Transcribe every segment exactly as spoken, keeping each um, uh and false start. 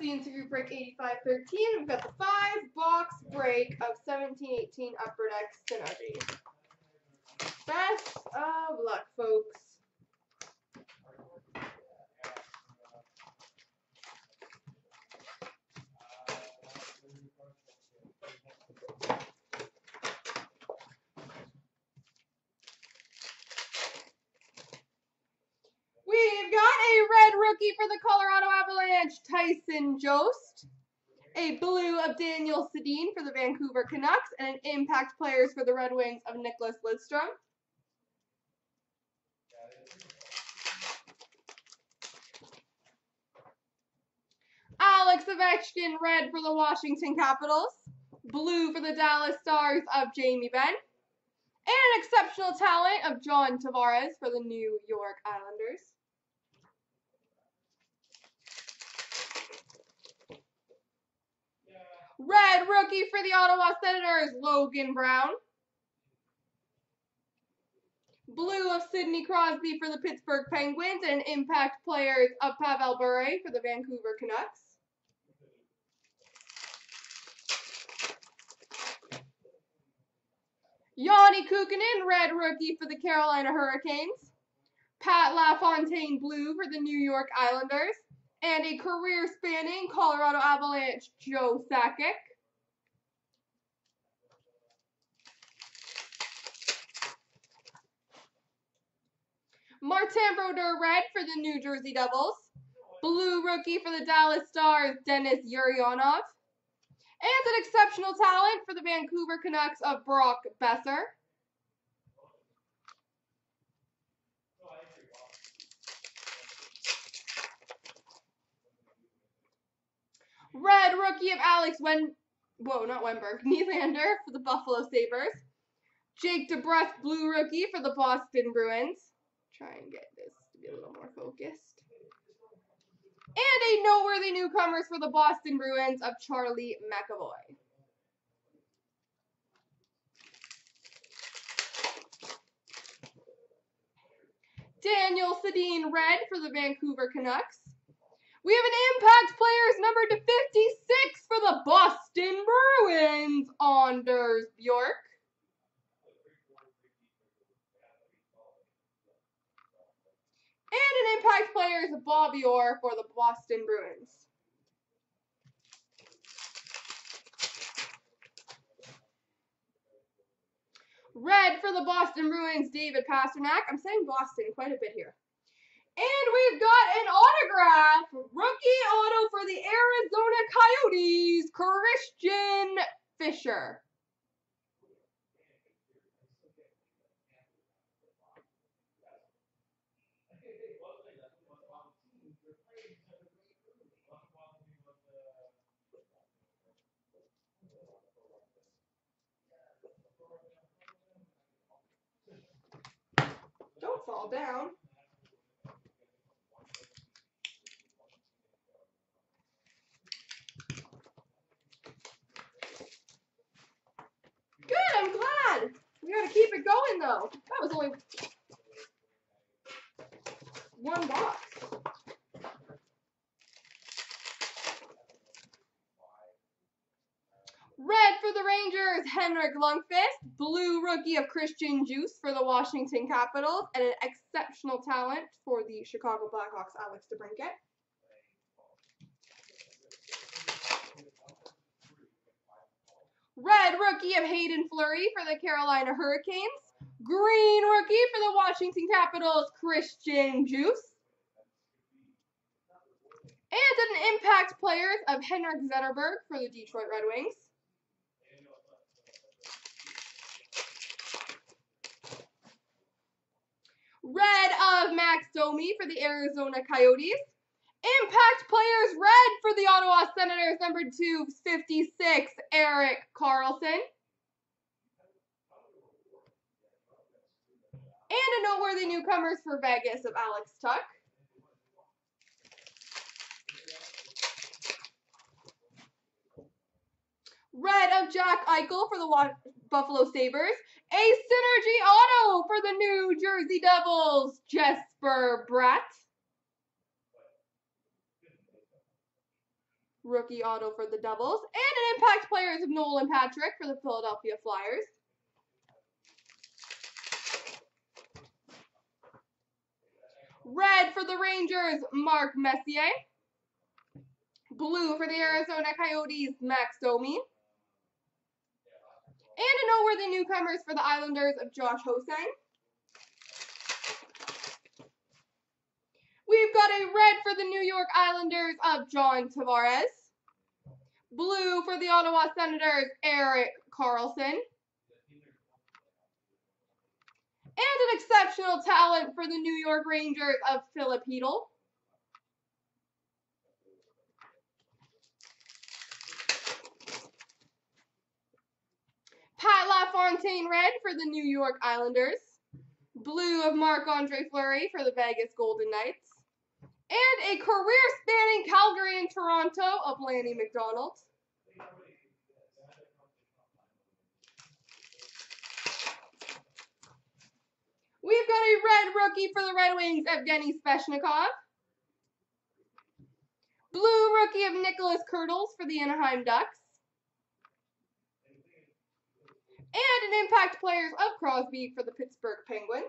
the Instant Group Break eighty-five thirteen. We've got the five-box break of seventeen eighteen Upper Deck Synergy. Best of luck, folks. We've got a red rookie for the Colorado Avalanche, Tyson Jost. A blue of Daniel Sedin for the Vancouver Canucks. And an impact players for the Red Wings of Nicklas Lidstrom. Alex Ovechkin, red for the Washington Capitals. Blue for the Dallas Stars of Jamie Benn. And an exceptional talent of John Tavares for the New York Islanders. Red rookie for the Ottawa Senators, Logan Brown. Blue of Sidney Crosby for the Pittsburgh Penguins, and impact players of Pavel Bure for the Vancouver Canucks. Yanni Kukkonen, red rookie for the Carolina Hurricanes. Pat LaFontaine, blue for the New York Islanders. And a career-spanning Colorado Avalanche, Joe Sakic. Martin Brodeur, red for the New Jersey Devils. Blue rookie for the Dallas Stars, Denis Yurianov. And an exceptional talent for the Vancouver Canucks of Brock Boeser. Red rookie of Alex Wen... Whoa, not Wenberg. Nylander for the Buffalo Sabres. Jake DeBrusk, blue rookie for the Boston Bruins. Try and get this to be a little more focused. And a noteworthy newcomers for the Boston Bruins of Charlie McAvoy. Daniel Sedin, red for the Vancouver Canucks. We have an impact players numbered to fifty-six for the Boston Bruins, Anders Bjork. And an impact player is Bobby Orr for the Boston Bruins. Red for the Boston Bruins, David Pastrnak. I'm saying Boston quite a bit here. And we've got an autograph, rookie auto for the Arizona Coyotes, Christian Fisher. Don't fall down. Good, I'm glad. We gotta keep it going though. That was only one box. Red for the Rangers, Henrik Lundqvist. Blue rookie of Christian Djoos for the Washington Capitals, and an exceptional talent for the Chicago Blackhawks, Alex DeBrincat. Red rookie of Hayden Fleury for the Carolina Hurricanes. Green rookie for the Washington Capitals, Christian Djoos. And an impact players of Henrik Zetterberg for the Detroit Red Wings. Red of Max Domi for the Arizona Coyotes. Impact players red for the Ottawa Senators, number two fifty-six, Eric Carlson. And a noteworthy newcomers for Vegas of Alex Tuck. Red of Jack Eichel for the Wa- Buffalo Sabres. A synergy auto for the New Jersey Devils, Jesper Bratt. Rookie auto for the Devils. And an impact player is Nolan Patrick for the Philadelphia Flyers. Red for the Rangers, Mark Messier. Blue for the Arizona Coyotes, Max Domi. And a noteworthy newcomers for the Islanders of Josh Hosein. We've got a red for the New York Islanders of John Tavares. Blue for the Ottawa Senators, Eric Carlson. And an exceptional talent for the New York Rangers of Filip Chytil. Pat LaFontaine red for the New York Islanders. Blue of Marc-Andre Fleury for the Vegas Golden Knights. And a career-spanning Calgary and Toronto of Lanny McDonald. We've got a red rookie for the Red Wings, Evgeny Sveshnikov. Blue rookie of Nicholas Kurtels for the Anaheim Ducks. And an impact players of Crosby for the Pittsburgh Penguins.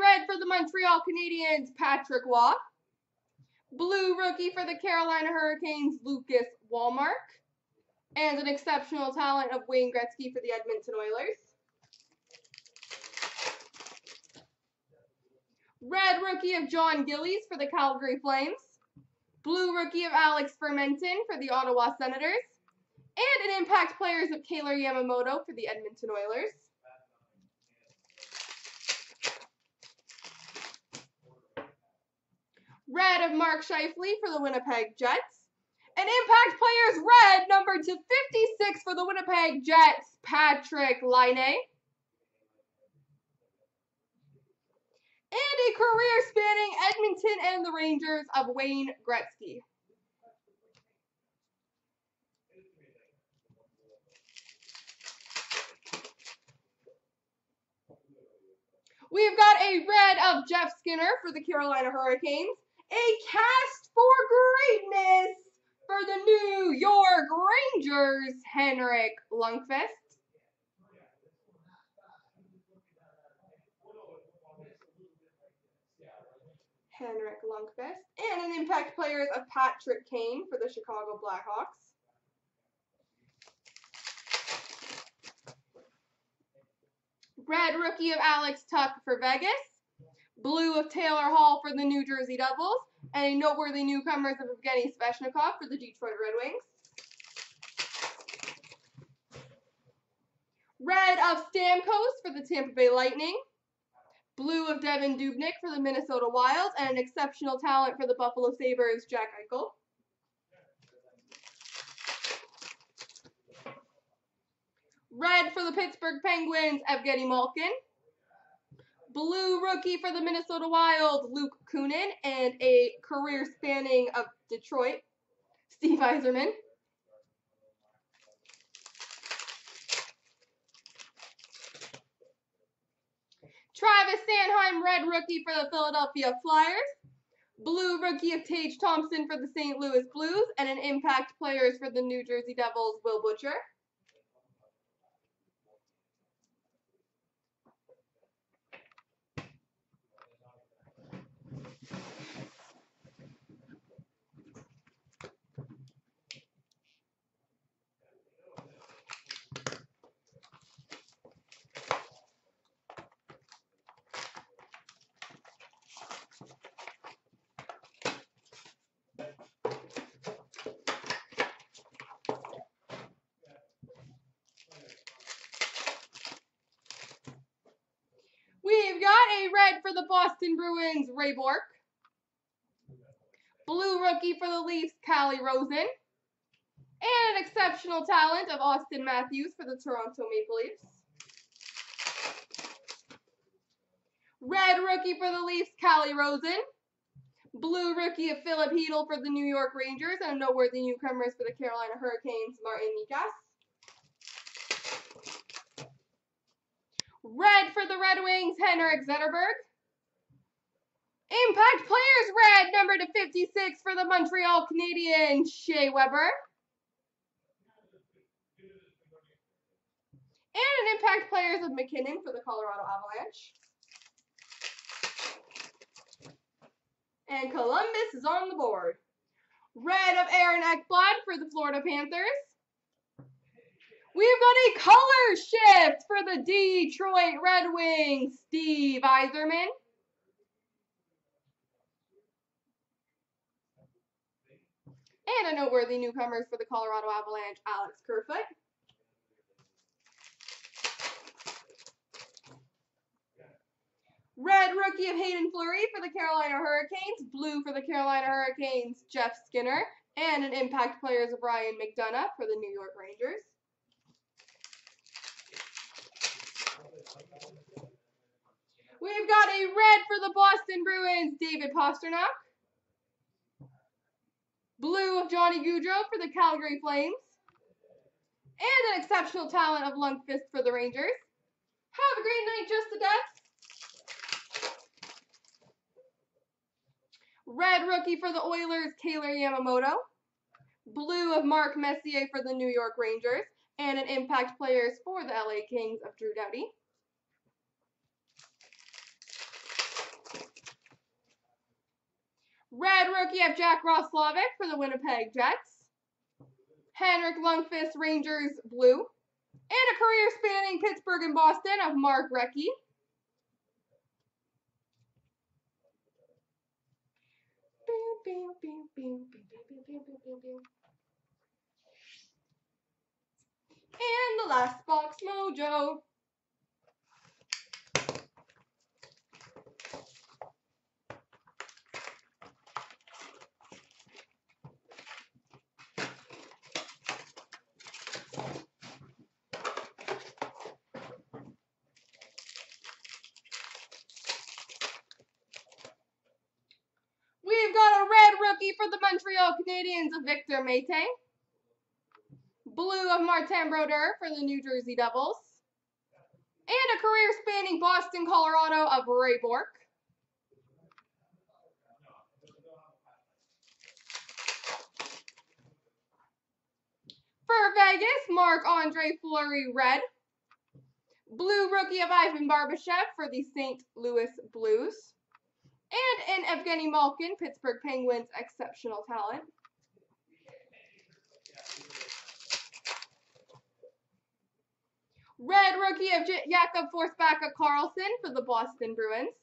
Red for the Montreal Canadiens, Patrick Roy. Blue rookie for the Carolina Hurricanes, Lucas Walmark. And an exceptional talent of Wayne Gretzky for the Edmonton Oilers. Red rookie of John Gillies for the Calgary Flames. Blue rookie of Alex Fermenton for the Ottawa Senators. And an impact players of Kailer Yamamoto for the Edmonton Oilers. Red of Mark Scheifele for the Winnipeg Jets. And impact players red, number two fifty-six for the Winnipeg Jets, Patrick Laine. And a career spanning Edmonton and the Rangers of Wayne Gretzky. We've got a red of Jeff Skinner for the Carolina Hurricanes. A cast for greatness for the New York Rangers, Henrik Lundqvist. Henrik Lundqvist. And an impact players of Patrick Kane for the Chicago Blackhawks. Red rookie of Alex Tuck for Vegas. Blue of Taylor Hall for the New Jersey Devils, and a noteworthy newcomers of Evgeny Sveshnikov for the Detroit Red Wings. Red of Stamkos for the Tampa Bay Lightning. Blue of Devin Dubnyk for the Minnesota Wild, and an exceptional talent for the Buffalo Sabres, Jack Eichel. Red for the Pittsburgh Penguins, Evgeny Malkin. Blue rookie for the Minnesota Wild, Luke Kunin, and a career spanning of Detroit, Steve Yzerman. Travis Sanheim, red rookie for the Philadelphia Flyers. Blue rookie of Tage Thompson for the Saint Louis Blues, and an impact players for the New Jersey Devils, Will Butcher. Red for the Boston Bruins, Ray Bork. Blue rookie for the Leafs, Callie Rosen. And an exceptional talent of Austin Matthews for the Toronto Maple Leafs. Red rookie for the Leafs, Callie Rosen. Blue rookie of Filip Chytil for the New York Rangers, and noteworthy newcomers for the Carolina Hurricanes, Martin Nikas. Red for the Red Wings, Henrik Zetterberg. Impact Players Red, number to fifty-six for the Montreal Canadiens, Shea Weber. And an Impact Players of McKinnon for the Colorado Avalanche. And Columbus is on the board. Red of Aaron Ekblad for the Florida Panthers. We've got a color shift for the Detroit Red Wings, Steve Yzerman. And a noteworthy newcomers for the Colorado Avalanche, Alex Kerfoot. Red rookie of Hayden Fleury for the Carolina Hurricanes. Blue for the Carolina Hurricanes, Jeff Skinner. And an Impact Players of Ryan McDonagh for the New York Rangers. We've got a red for the Boston Bruins, David Pastrnak. Blue of Johnny Gaudreau for the Calgary Flames. And an exceptional talent of Lundqvist for the Rangers. Have a great night, Just the Ducks. Red rookie for the Oilers, Kailer Yamamoto. Blue of Marc Messier for the New York Rangers. And an Impact Players for the L A Kings of Drew Doughty. Red rookie of Jack Roslovic for the Winnipeg Jets. Henrik Lundqvist, Rangers, blue. And a career spanning Pittsburgh and Boston of Mark Recchi. And the last box, Mojo. For the Montreal Canadiens of Victor Mete. Blue of Martin Brodeur for the New Jersey Devils. And a career spanning Boston, Colorado of Ray Bork. For Vegas, Marc-Andre Fleury, red. Blue rookie of Ivan Barbashev for the Saint Louis Blues. And an Evgeny Malkin, Pittsburgh Penguins, exceptional talent. Red rookie of Jakob Forsback of Carlson for the Boston Bruins.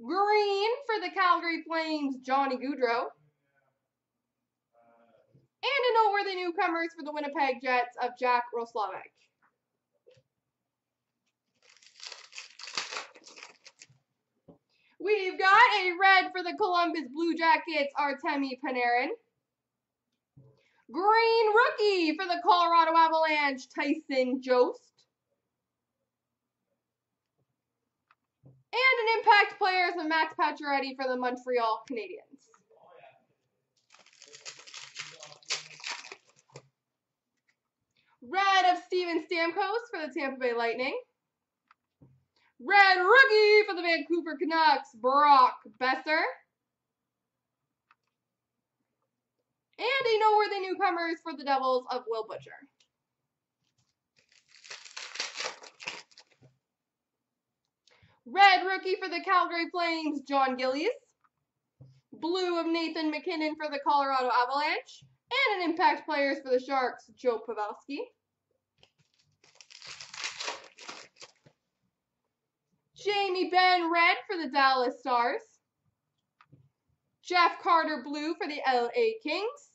Green for the Calgary Flames, Johnny Gaudreau. And a noteworthy newcomers for the Winnipeg Jets of Jack Roslovic. We've got a red for the Columbus Blue Jackets, Artemi Panarin. Green rookie for the Colorado Avalanche, Tyson Jost. And an Impact Players of Max Pacioretty for the Montreal Canadiens. Red of Steven Stamkos for the Tampa Bay Lightning. Red rookie for the Vancouver Canucks, Brock Boeser. And a noteworthy newcomers for the Devils of Will Butcher. Red rookie for the Calgary Flames, John Gillies. Blue of Nathan MacKinnon for the Colorado Avalanche. And an Impact Players for the Sharks, Joe Pavelski. Jamie Benn, red for the Dallas Stars. Jeff Carter, blue for the L A Kings.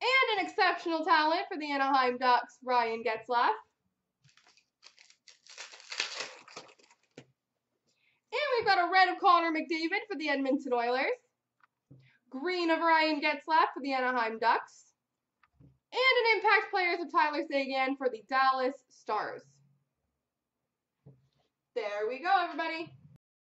And an exceptional talent for the Anaheim Ducks, Ryan Getzlaf. And we've got a red of Connor McDavid for the Edmonton Oilers. Green of Ryan Getzlaf for the Anaheim Ducks. and an impact player to Tyler Seguin for the Dallas Stars. There we go, everybody.